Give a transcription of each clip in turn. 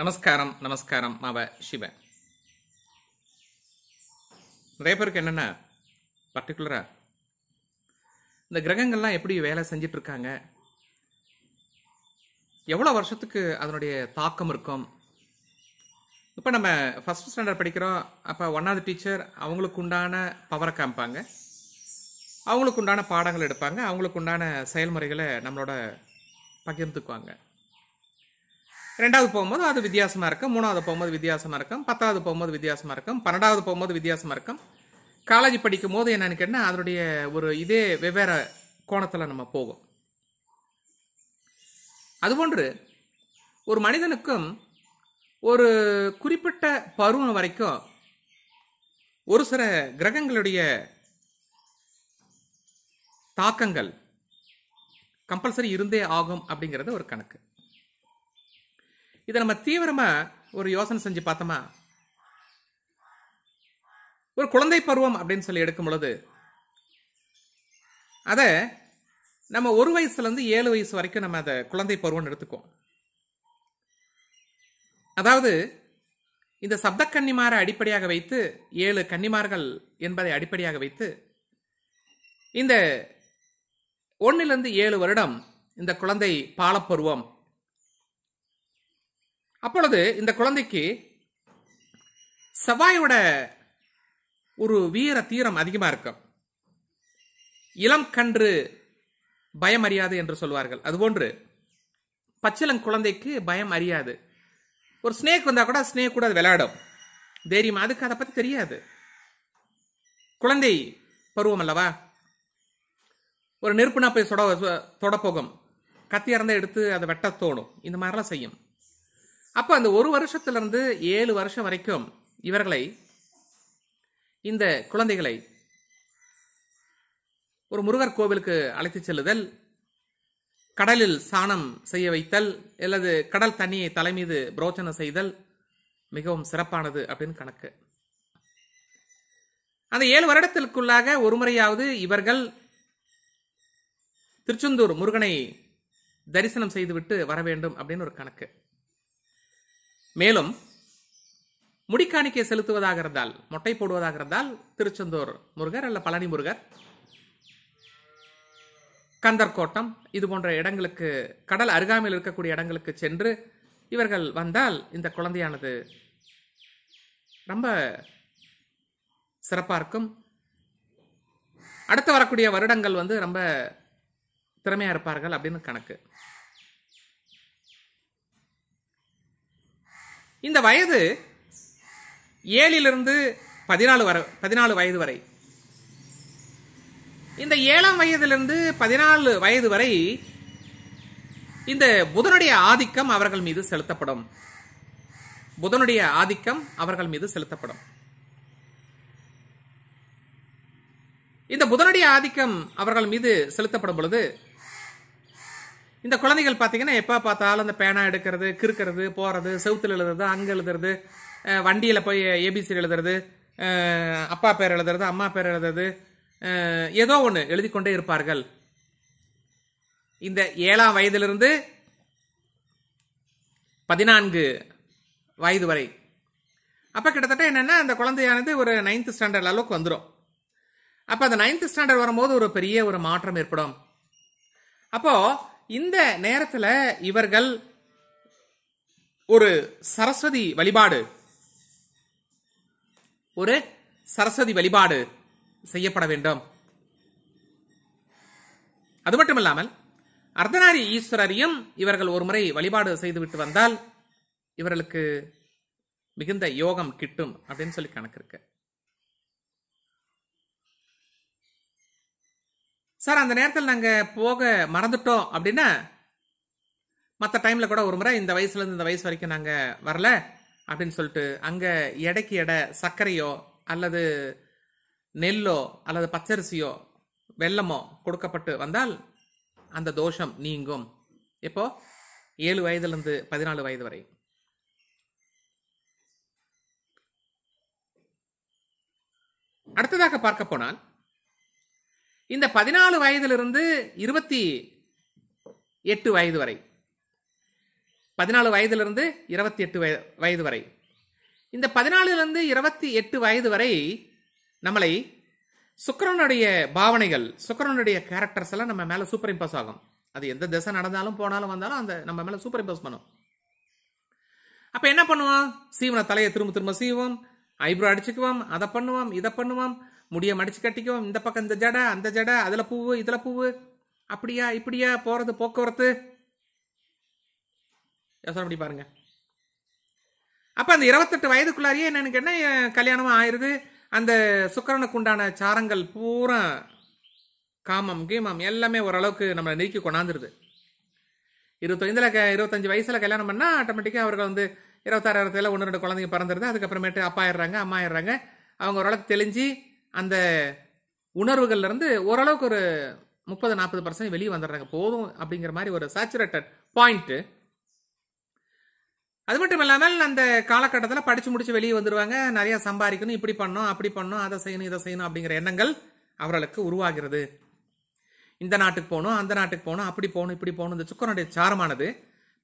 నమస్కారం నమస్కారం మావ శివ రేపరికి என்னன்னா பர்టిక్యులரா இந்த கிரகங்கள்லாம் எப்படி வேலை செஞ்சிட்டு இருக்காங்க எவ்வளவு வருஷத்துக்கு அதனுடைய தாக்கம் இருக்கும் இப்ப நம்ம ஃபர்ஸ்ட் ஸ்டாண்டர்ட் படிக்கிறோம் அப்ப ஒன்னாவது டீச்சர் அவங்களுக்கு உண்டான பவரை காம்பாங்க அவங்களுக்கு உண்டான பாடங்கள் எடுப்பாங்க அவங்களுக்கு உண்டான செயல்முறைகளை நம்மளோட பகிர்ந்துக்குவாங்க இரண்டாவது போகும்போது அது வித்தியாசமா இருக்கும் மூணாவது போகும்போது வித்தியாசமா இருக்கும் பத்தாவது போகும்போது வித்தியாசமா இருக்கும் 12வது போகும்போது வித்தியாசமா இருக்கும் காலேஜ் படிக்கும்போது என்னன்னு கேட்டா அதனுடைய ஒரு இதே வெவ்வேறு கோணத்துல நம்ம போகும் அதுபோன்று ஒரு மனிதனுக்கும் ஒரு குறிப்பிட்ட பருவம் வரைக்கும் ஒரு சில கிரகங்களுடைய தாக்கங்கள் கம்பல்சரி இருந்தே ஆகும் அப்படிங்கிறது ஒரு கணக்கு இத நம்ம தீவிரமா ஒரு யோசனை செஞ்சு பார்த்தோமா ஒரு குழந்தை பருவம் அப்படினு சொல்லி எடுக்கும் பொழுது அத நம்ம ஒரு வயசுல இருந்து 7 வயசு வரைக்கும் நம்ம அத குழந்தை பருவம்னு எடுத்துக்கோம் அதாவது இந்த சப்த கன்னிமாரை அடிப்படையாக வைத்து 7 கன்னிமார்கள் என்பதை அடிப்படையாக வைத்து இந்த 1 லிருந்து 7 வருடம் இந்த குழந்தை பாலப்பருவம் அப்பொழுது இந்த குழந்தைக்கு செவ்வாயோட ஒரு வீர தீரம் அதிகமா இருக்கும் இளம் கன்று பயம் அறியாது என்று சொல்வார்கள் அதுபோன்று பச்சிளம் குழந்தைக்கு பயம் அறியாது ஒரு ஸ்னேக் வந்தா கூட ஸ்னேக் கூட விளையாடும் தைரியம் அதுக்கு அதை பத்தி தெரியாது குழந்தை பருவம் அல்லவா ஒரு நெருப்புனா போய் தொட போகும் கத்தி இறந்த எடுத்து அதை வெட்ட தோணும் இந்த மாதிரிலாம் செய்யும் அப்ப அந்த ஒரு வருஷத்திலிருந்து 7 வருஷம் வரைக்கும் இவர்களை இந்த குழந்தைகளை ஒரு முருகர் கோவிலுக்கு அழைத்து செல்லுதல் கடலில் சாணம் செய்ய வைத்தல் அல்லது கடல் தண்ணியை தலைமீது புரோச்சனம் செய்தல் மிகவும் சிறப்பானது அப்படின்னு கணக்கு அந்த 7 வருடத்திற்குள்ளாக ஒரு முறையாவது இவர்கள் திருச்செந்தூர் முருகனை தரிசனம் செய்துவிட்டு வர வேண்டும் அப்படின்னு ஒரு கணக்கு மேலும் முடிக்காணிக்கை செலுத்துவதாக இருந்தால் மொட்டை போடுவதாக இருந்தால் திருச்செந்தூர் முருகர் அல்ல பழனி முருகர் கந்தர்கோட்டம் இது போன்ற இடங்களுக்கு கடல் அருகாமையில் இருக்கக்கூடிய இடங்களுக்கு சென்று இவர்கள் வந்தால் இந்த குழந்தையானது ரொம்ப சிறப்பாக இருக்கும் அடுத்து வரக்கூடிய வருடங்கள் வந்து ரொம்ப திறமையா இருப்பார்கள் அப்படின்னு கணக்கு இந்த வயது 7லிருந்து 14 வயது வரை இந்த 7 வயதிலிருந்து 14 வயது வரை இந்த புதனுடைய ஆதிக்கம் அவர்கள் மீது செலுத்தப்படும் புதனுடைய ஆதிக்கம் அவர்கள் மீது செலுத்தப்படும் இந்த புதனுடைய ஆதிக்கம் அவர்கள் மீது செலுத்தப்படும் பொழுது இந்த குழந்தைகள் பார்த்தீங்கன்னா எப்ப பார்த்தாலும் அந்த பேனா எடுக்கிறது கிறுக்கிறது போறது செவுத்துல எழுதுறது அங்க எழுதுறது வண்டியில போய் ஏபிசி எழுதுறது அப்பா பேர் எழுதுறது அம்மா பேர் எழுதுறது ஏதோ ஒன்று எழுதி கொண்டே இருப்பார்கள் இந்த 7 வயதிலிருந்து 14 வயது வரை அப்ப கிட்டத்தட்ட என்னன்னா அந்த குழந்தையானது ஒரு 9th ஸ்டாண்டர்ட் அளவுக்கு வந்துடும் அப்ப அந்த 9th ஸ்டாண்டர்ட் வரும்போது ஒரு பெரிய ஒரு மாற்றம் ஏற்படும் அப்போ இந்த நேரத்துல இவர்கள் ஒரு சரஸ்வதி வழிபாடு செய்யப்பட வேண்டும் அது மட்டுமல்லாமல் அர்த்தநாரி ஈஸ்வரரையும் இவர்கள் ஒரு முறை வழிபாடு செய்துவிட்டு வந்தால் இவர்களுக்கு மிகுந்த யோகம் கிட்டும் அப்படின்னு சொல்லி கணக்கு இருக்கு சார் அந்த நேரத்தில் நாங்க போக மறந்துட்டோம் அப்படின்னா மற்ற டைம்ல கூட ஒரு முறை இந்த வயசுல இருந்து இந்த வயசு வரைக்கும் நாங்க வரல அப்படின்னு சொல்லிட்டு அங்க எடைக்கு எடை சர்க்கரையோ அல்லது நெல்லோ அல்லது பச்சரிசியோ வெல்லமோ கொடுக்கப்பட்டு வந்தால் அந்த தோஷம் நீங்கும் இப்போ 7 வயதிலிருந்து 14 வயது வரை அடுத்ததாக பார்க்க போனால் இந்த 14 வயதிலிருந்து 28 வயது வரை 14 வயதிலிருந்து 28 வயது வரை. இந்த 14லிருந்து 28 வயது வரை நம்மளை சுக்கிரனுடைய பாவனைகள், சுக்கிரனுடைய கேரக்டர்ஸ் எல்லாம் நம்ம மேலே சூப்பர் இம்போஸ் ஆகும். அது எந்த திசை நடந்தாலும் போனாலும் வந்தாலும் அந்த நம்ம மேலே சூப்பர் இம்போஸ் பண்ணும். அப்போ என்ன பண்ணுவோம்? சீவனை தலையை திரும்ப திரும்ப சீவோம், ஐப்ரோ அடிச்சுக்குவோம், அதை பண்ணுவோம், இதை பண்ணுவோம், முடிய மடிச்சு கட்டிக்குவோம், இந்த பக்கம் இந்த ஜடை, அந்த ஜடை, அதில் பூவு, இதில் பூவு, அப்படியா இப்படியா போகிறது போக்குவரத்து. யோசனை அப்படி பாருங்க. அப்போ அந்த 28 வயதுக்குள்ளாரியே எனக்கு என்ன கல்யாணமாக ஆயிடுது. அந்த சுக்கரனுக்கு உண்டான சாரங்கள் பூரா காமம் கீமம் எல்லாமே ஓரளவுக்கு நம்மளை நீக்கி கொண்டாந்துருது. 25 வயசில் கல்யாணம் பண்ணால் ஆட்டோமேட்டிக்காக அவர்கள் வந்து 26 ஒன்று ரெண்டு குழந்தைங்க பிறந்துருது. அதுக்கப்புறமேட்டு அப்பா ஆயிடுறாங்க, அம்மா ஆயிடுறாங்க. அவங்க ஓரளவுக்கு தெளிஞ்சு அந்த உணர்வுகள்லேருந்து ஓரளவுக்கு ஒரு 30-40% வெளியே வந்துடுறாங்க, போதும் அப்படிங்கிற மாதிரி ஒரு சேச்சுரேட்டட் பாயிண்ட்டு. அது மட்டும் இல்லாமல் அந்த காலகட்டத்தில் படித்து முடித்து வெளியே வந்துடுவாங்க. நிறையா சம்பாதிக்கணும், இப்படி பண்ணணும், அப்படி பண்ணணும், அதை செய்யணும், இதை செய்யணும் அப்படிங்கிற எண்ணங்கள் அவர்களுக்கு உருவாகிறது. இந்த நாட்டுக்கு போகணும், அந்த நாட்டுக்கு போகணும், அப்படி போகணும், இப்படி போகணும். இந்த சுக்கரனுடைய சாரமானது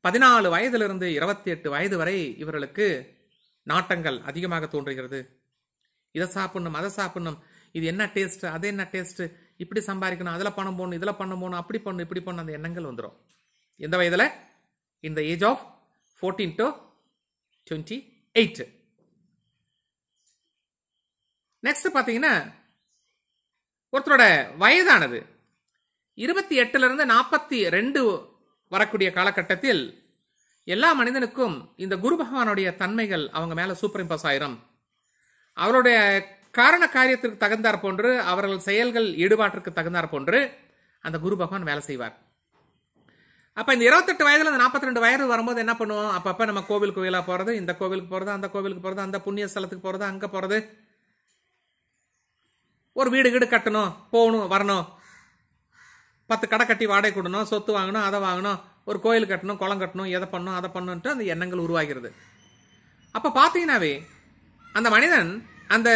14 வயதிலிருந்து 28 வயது வரை இவர்களுக்கு நாட்டங்கள் அதிகமாக தோன்றுகிறது. இதை சாப்பிடணும், அதை சாப்பிடணும், இது என்ன டேஸ்ட்டு, அது என்ன டேஸ்ட்டு, இப்படி சம்பாதிக்கணும், அதில் பணம் போகணும், இதில் பணம் போகணும், அப்படி பண்ணணும், இப்படி பண்ணணும், அந்த எண்ணங்கள் வந்துடும். எந்த வயதில்? இந்த ஏஜ் ஆஃப் 14 to 28. நெக்ஸ்ட் பார்த்தீங்கன்னா ஒருத்தரோட வயதானது 28லிருந்து 42 வரக்கூடிய காலகட்டத்தில் எல்லா மனிதனுக்கும் இந்த குரு பகவானுடைய தன்மைகள் அவங்க மேலே சூப்பர் இம்போஸ் ஆயிரும். அவருடைய காரண காரியத்திற்கு தகுந்தார் போன்று, அவர்கள் செயல்கள் ஈடுபாட்டிற்கு தகுந்தார் போன்று அந்த குரு பகவான் வேலை செய்வார். அப்போ இந்த 28 வயதில் அந்த 42 வயது வரும்போது என்ன பண்ணுவோம்? அப்பப்போ நம்ம கோவில் கோயிலாக போகிறது, இந்த கோவிலுக்கு போகிறது, அந்த கோவிலுக்கு போகிறது, அந்த புண்ணிய ஸ்தலத்துக்கு போகிறது, அங்கே போகிறது, ஒரு வீடு வீடு கட்டணும், போகணும், வரணும், 10 கடை கட்டி வாடகை கொடுணும், சொத்து வாங்கணும், அதை வாங்கணும், ஒரு கோயில் கட்டணும், குளம் கட்டணும், எதை பண்ணணும், அதை பண்ணணுன்ட்டு அந்த எண்ணங்கள் உருவாகிறது. அப்போ பார்த்தீங்கன்னாவே அந்த மனிதன் அந்த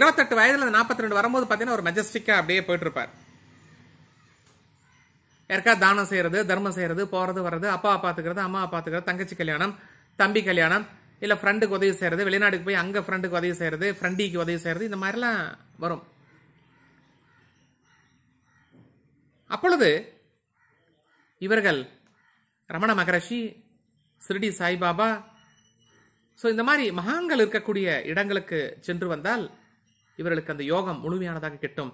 28 வயதில் அந்த 42 வரும்போது பார்த்தீங்கன்னா ஒரு மெஜஸ்டிக்காக அப்படியே போயிட்டுருப்பார். யாருக்கா தானம் செய்கிறது, தர்மம் செய்கிறது, போகிறது வர்றது, அப்பாவை பார்த்துக்கிறது, அம்மாவை பார்த்துக்கிறது, தங்கச்சி கல்யாணம், தம்பி கல்யாணம், இல்லை ஃப்ரெண்டுக்கு உதவி செய்கிறது, வெளிநாட்டுக்கு போய் அங்கே ஃப்ரெண்டுக்கு உதவி செய்கிறது, ஃப்ரெண்டிக்கு உதவி செய்கிறது, இந்த மாதிரிலாம் வரும். அப்பொழுது இவர்கள் ரமண மகரிஷி, சிரடி சாய்பாபா, ஸோ இந்த மாதிரி மகான்கள் இருக்கக்கூடிய இடங்களுக்கு சென்று வந்தால் இவர்களுக்கு அந்த யோகம் முழுமையானதாக கிட்டும்.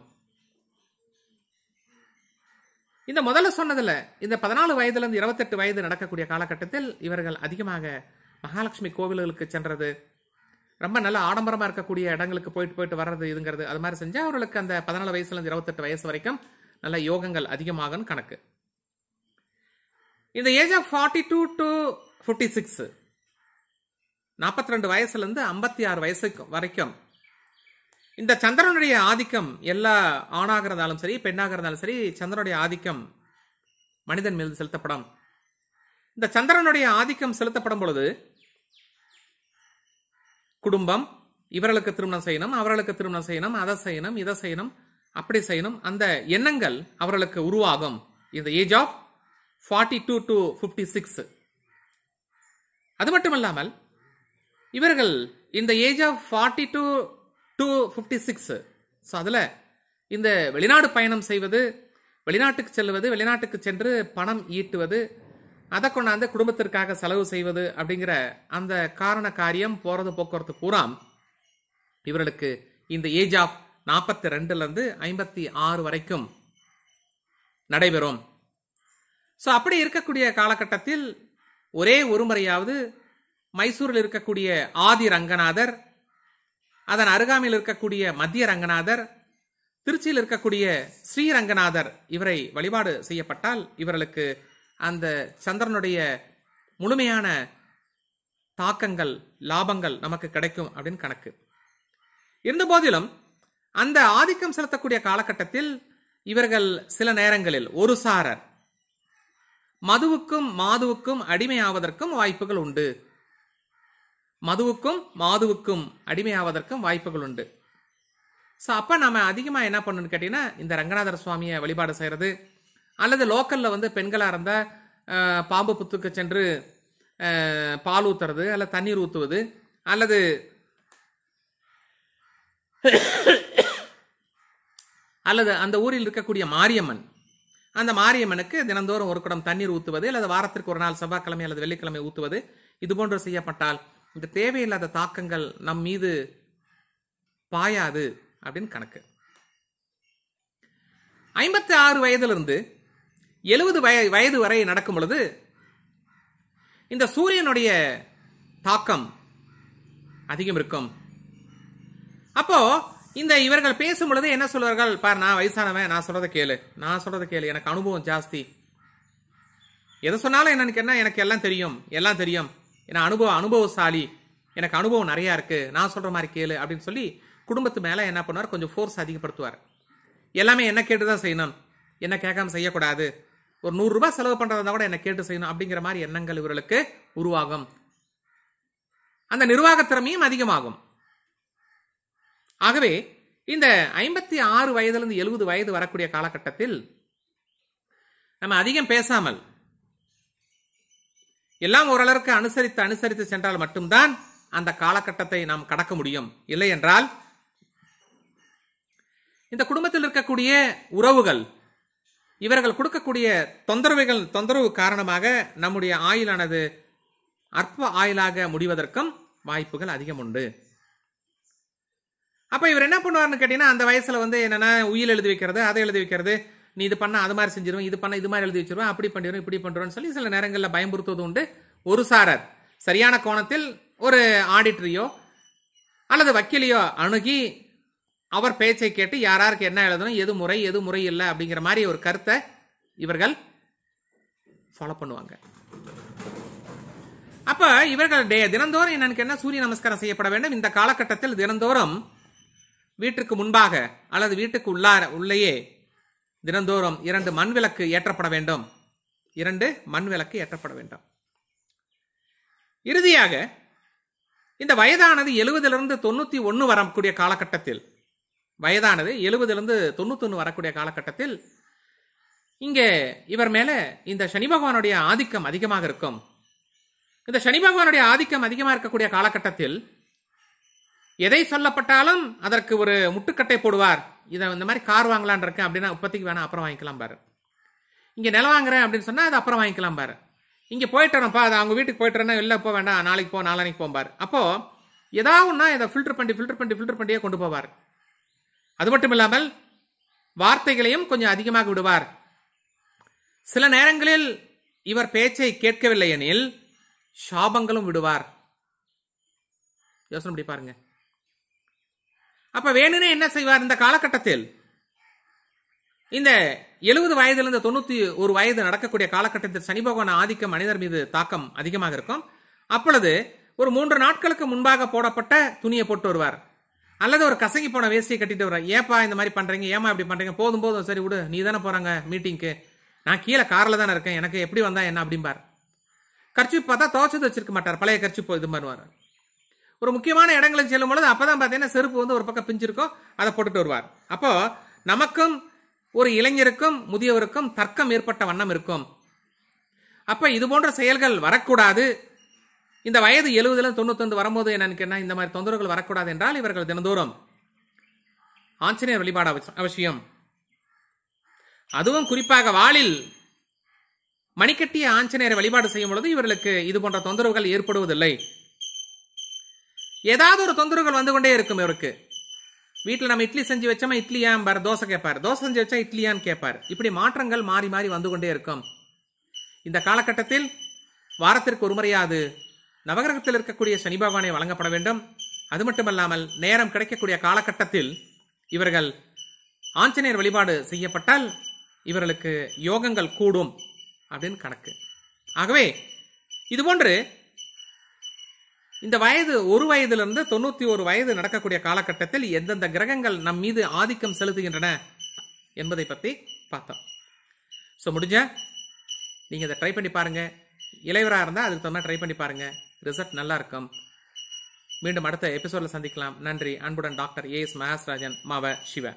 இந்த முதல்ல சொன்னதில் இந்த 14 வயதிலிருந்து 28 வயது நடக்கக்கூடிய காலகட்டத்தில் இவர்கள் அதிகமாக மகாலட்சுமி கோவில்களுக்கு சென்றது, ரொம்ப நல்ல ஆடம்பரமாக இருக்கக்கூடிய இடங்களுக்கு போயிட்டு போயிட்டு வர்றது, இதுங்கிறது, அது மாதிரி செஞ்சால் அவர்களுக்கு அந்த 14 வயசுலேருந்து 28 வயசு வரைக்கும் நல்ல யோகங்கள் அதிகமாகும் கணக்கு. இந்த ஏஜ் ஆஃப் 42 to 56, 42 வயசுலேருந்து 56 வயசு வரைக்கும் இந்த சந்திரனுடைய ஆதிக்கம், எல்லா ஆணாக இருந்தாலும் சரி பெண்ணாக இருந்தாலும் சரி, சந்திரனுடைய ஆதிக்கம் மனிதன் மீது செலுத்தப்படும். இந்த சந்திரனுடைய ஆதிக்கம் செலுத்தப்படும் பொழுது குடும்பம், இவர்களுக்கு திருமணம் செய்யணும், அவர்களுக்கு திருமணம் செய்யணும், அதை செய்யணும், இதை செய்யணும், அப்படி செய்யணும், அந்த எண்ணங்கள் அவர்களுக்கு உருவாகும். இந்த ஏஜ் ஆஃப் 42 to 56. அது மட்டுமல்லாமல் இவர்கள் இந்த ஏஜ் ஆஃப் 42 to 56, ஸோ அதில் இந்த வெளிநாடு பயணம் செய்வது, வெளிநாட்டுக்கு செல்வது, வெளிநாட்டுக்கு சென்று பணம் ஈட்டுவது, அதை கொண்டாந்து குடும்பத்திற்காக செலவு செய்வது அப்படிங்கிற அந்த காரண காரியம் போகிறது போக்குவரத்து பூரா இவர்களுக்கு இந்த ஏஜ் ஆஃப் 42லிருந்து 56 வரைக்கும் நடைபெறும். ஸோ அப்படி இருக்கக்கூடிய காலகட்டத்தில் ஒரே ஒரு முறையாவது மைசூரில் இருக்கக்கூடிய ஆதி ரங்கநாதர், அதன் அருகாமையில் இருக்கக்கூடிய மத்திய ரங்கநாதர், திருச்சியில் இருக்கக்கூடிய ஸ்ரீரங்கநாதர் இவரை வழிபாடு செய்யப்பட்டால் இவர்களுக்கு அந்த சந்திரனுடைய முழுமையான தாக்கங்கள், லாபங்கள் நமக்கு கிடைக்கும் அப்படின்னு கணக்கு. இருந்த போதிலும் அந்த ஆதிக்கம் செலுத்தக்கூடிய காலகட்டத்தில் இவர்கள் சில நேரங்களில் ஒரு சாரர் மதுவுக்கும் மாதுவுக்கும் அடிமையாவதற்கும் வாய்ப்புகள் உண்டு. மதுவுக்கும் மாதுவுக்கும் அடிமையாவதற்கும் வாய்ப்புகள் உண்டு. ஸோ அப்போ நம்ம அதிகமாக என்ன பண்ணணும்னு கேட்டிங்கன்னா இந்த ரங்கநாதர் சுவாமியை வழிபாடு செய்கிறது, அல்லது லோக்கலில் வந்து பெண்களாக இருந்தால் பாம்பு புத்துக்கு சென்று பால் ஊத்துறது அல்ல தண்ணீர் ஊத்துவது அல்லது அல்லது அந்த ஊரில் இருக்கக்கூடிய மாரியம்மன் அந்த மாரியம்மனுக்கு தினந்தோறும் ஒரு குடம் தண்ணீர் ஊத்துவது அல்லது வாரத்திற்கு ஒரு நாள் செவ்வாய்க்கிழமை அல்லது வெள்ளிக்கிழமை ஊத்துவது இதுபோன்று செய்யப்பட்டால் இந்த தேவையில்லாத தாக்கங்கள் நம் மீது பாயாது அப்படின்னு கணக்கு. 56 வயதிலிருந்து 70 வயது வரை நடக்கும் பொழுது இந்த சூரியனுடைய தாக்கம் அதிகம் இருக்கும். அப்போ இந்த இவர்கள் பேசும் பொழுது என்ன சொல்வார்கள், பார் நான் வயசானவன், நான் சொல்றதை கேளு, எனக்கு அனுபவம் ஜாஸ்தி, எதை சொன்னாலும் எனக்கு எல்லாம் தெரியும், நான் அனுபவசாலி, எனக்கு அனுபவம் நிறைய இருக்கு, நான் சொல்ற மாதிரி கேளு அப்படின்னு சொல்லி குடும்பத்து மேல என்ன பண்ணுவார், கொஞ்சம் ஃபோர்ஸ் அதிகப்படுத்துவார். எல்லாமே என்ன கேட்டுதான் செய்யணும், என்ன கேட்காம செய்யக்கூடாது, ஒரு 100 ரூபாய் செலவு பண்றதா கூட என்ன கேட்டு செய்யணும் அப்படிங்கிற மாதிரி எண்ணங்கள் இவர்களுக்கு உருவாகும். அந்த நிர்வாக திறமையும் அதிகமாகும். ஆகவே இந்த 56 வயதிலிருந்து 70 வயது வரக்கூடிய காலகட்டத்தில் நம்ம அதிகம் பேசாமல் எல்லாம் ஓரளவுக்கு அனுசரித்து சென்றால் மட்டும்தான் அந்த காலகட்டத்தை நாம் கடக்க முடியும். இல்லை என்றால் இந்த குடும்பத்தில் இருக்கக்கூடிய உறவுகள் இவர்கள் கொடுக்கக்கூடிய தொந்தரவு காரணமாக நம்முடைய ஆயுளானது அற்ப ஆயுளாக முடிவதற்கும் வாய்ப்புகள் அதிகம் உண்டு. அப்ப இவர் என்ன பண்ணுவார்னு கேட்டீங்கன்னா, அந்த வயசுல என்னன்னா உயில் எழுதி வைக்கிறது, அதை எழுதி வைக்கிறது, நீ இது பண்ண அது மாதிரி செஞ்சிருவோம், இது பண்ண இது மாதிரி எழுதி வச்சிருவோம், அப்படி பண்ணிடுவோம், இப்படி பண்றோம்னு சொல்லி சில நேரங்களில் பயமுறுத்துவது உண்டு. ஒரு சாரர் சரியான கோணத்தில் ஒரு ஆடிட்டரியோ அல்லது வக்கீலையோ அணுகி அவர் பேச்சை கேட்டு யாராருக்கு என்ன எழுதணும், எது முறை இல்லை அப்படிங்கிற மாதிரி ஒரு கருத்தை இவர்கள் ஃபாலோ பண்ணுவாங்க. அப்ப இவர்கள் தினந்தோறும் என்னன்னு சூரிய நமஸ்காரம் செய்யப்பட வேண்டும். இந்த காலகட்டத்தில் தினந்தோறும் வீட்டிற்கு முன்பாக அல்லது வீட்டுக்கு உள்ளேயே தினந்தோறும் 2 மண் விளக்கு ஏற்றப்பட வேண்டும். 2 மண் விளக்கு ஏற்றப்பட வேண்டும். இறுதியாக இந்த வயதானது 70 இலிருந்து 91 வரக்கூடிய காலகட்டத்தில் இங்கே இவர் மேல இந்த சனி பகவானுடைய ஆதிக்கம் அதிகமாக இருக்கும். இந்த சனி பகவானுடைய ஆதிக்கம் அதிகமாக இருக்கக்கூடிய காலகட்டத்தில் எதை சொல்லப்பட்டாலும் அதற்கு ஒரு முட்டுக்கட்டை போடுவார். இதை இந்த மாதிரி கார் வாங்கலான் இருக்கேன் அப்படின்னா, இப்போதைக்கு வேணா, அப்புறம் வாங்கிக்கலாம் பாரு. இங்கே நிலம் வாங்குறேன் அப்படின்னு சொன்னா, அது அப்புறம் வாங்கிக்கலாம் பாரு. இங்கே போயிட்டுறோம்ப்பா, அது அவங்க வீட்டுக்கு போயிட்டுறேன்னா, இல்லை இப்போ வேண்டாம், நாளைக்கு போ, நாளானிக்கு போம்பார். அப்போ ஏதாவதுன்னா இதை ஃபில்டர் பண்ணியே கொண்டு போவார். அது மட்டும் இல்லாமல் வார்த்தைகளையும் கொஞ்சம் அதிகமாக விடுவார். சில நேரங்களில் இவர் பேச்சை கேட்கவில்லை எனில் சாபங்களும் விடுவார். யோசனை பண்ணி பாருங்க. அப்ப வேணும்னே என்ன செய்வார், இந்த காலகட்டத்தில் இந்த 70 வயதிலிருந்து 91 வயது நடக்கக்கூடிய காலகட்டத்தில் சனி பகவான் ஆதிக்கம் மனிதர் மீது தாக்கம் அதிகமாக இருக்கும். அப்பொழுது ஒரு 3 நாட்களுக்கு முன்பாக போடப்பட்ட துணியை போட்டு வருவார், அல்லது ஒரு கசங்கி போன வேஸ்டியை கட்டிட்டு வருவார். ஏப்பா இந்த மாதிரி பண்றீங்க, ஏமா இப்படி பண்றீங்க, போதும் சரி விடு, நீ தானே போறாங்க மீட்டிங்க்கு, நான் கீழே கார்ல தானே இருக்கேன், எனக்கு எப்படி வந்தா என்ன அப்படிம்பார். கர்ச்சிப் பார்த்தா துவச்சது வச்சிருக்க மாட்டார், பழைய கர்ச்சிப் இது பண்ணுவார். ஒரு முக்கியமான இடங்களுக்கு செல்லும் பொழுது அப்பதான் பார்த்தீங்கன்னா செருப்பு ஒரு பக்கம் பிஞ்சிருக்கும், அதை போட்டுட்டு வருவார். அப்போ நமக்கும் ஒரு இளைஞருக்கும் முதியவருக்கும் தர்க்கம் ஏற்பட்ட வண்ணம் இருக்கும். அப்ப இது போன்ற செயல்கள் வரக்கூடாது. இந்த வயது 70 இலிருந்து 91 வரும்போது என்னன்னு இந்த மாதிரி தொந்தரவுகள் வரக்கூடாது என்றால் இவர்கள் தினந்தோறும் ஆஞ்சநேயர் வழிபாடு அவசியம். அதுவும் குறிப்பாக வாளில் மணிக்கட்டிய ஆஞ்சநேயர் வழிபாடு செய்யும் பொழுது இவர்களுக்கு இது போன்ற தொந்தரவுகள் ஏற்படுவதில்லை. ஏதாவது ஒரு தொந்தரவுகள் வந்து கொண்டே இருக்கும். இவருக்கு வீட்டில் நம்ம இட்லி செஞ்சு வச்சோமா, இட்லியாம்பார், தோசை கேட்பார், தோசை செஞ்சு வச்சா இட்லியான்னு கேட்பார். இப்படி மாற்றங்கள் மாறி வந்து கொண்டே இருக்கும். இந்த காலகட்டத்தில் வாரத்திற்கு ஒரு முறையாவது நவகிரகத்தில் இருக்கக்கூடிய சனி பகவானை வழங்கப்பட வேண்டும். அது மட்டுமல்லாமல் நேரம் கிடைக்கக்கூடிய காலகட்டத்தில் இவர்கள் ஆஞ்சநேயர் வழிபாடு செய்யப்பட்டால் இவர்களுக்கு யோகங்கள் கூடும் அப்படின்னு கணக்கு. ஆகவே இதுபோன்று இந்த வயது 1 வயதிலிருந்து 91 வயது நடக்கக்கூடிய காலகட்டத்தில் எந்தெந்த கிரகங்கள் நம் மீது ஆதிக்கம் செலுத்துகின்றன என்பதை பற்றி பார்த்தோம். ஸோ முடிஞ்ச நீங்கள் இதை ட்ரை பண்ணி பாருங்க. இளையவராக இருந்தால் அதுக்கு தகுந்த ட்ரை பண்ணி பாருங்க. ரிசல்ட் நல்லா இருக்கும். மீண்டும் அடுத்த எபிசோடில் சந்திக்கலாம். நன்றி. அன்புடன் டாக்டர் A.S. மகாஸ்ராஜன். மாவ சிவ.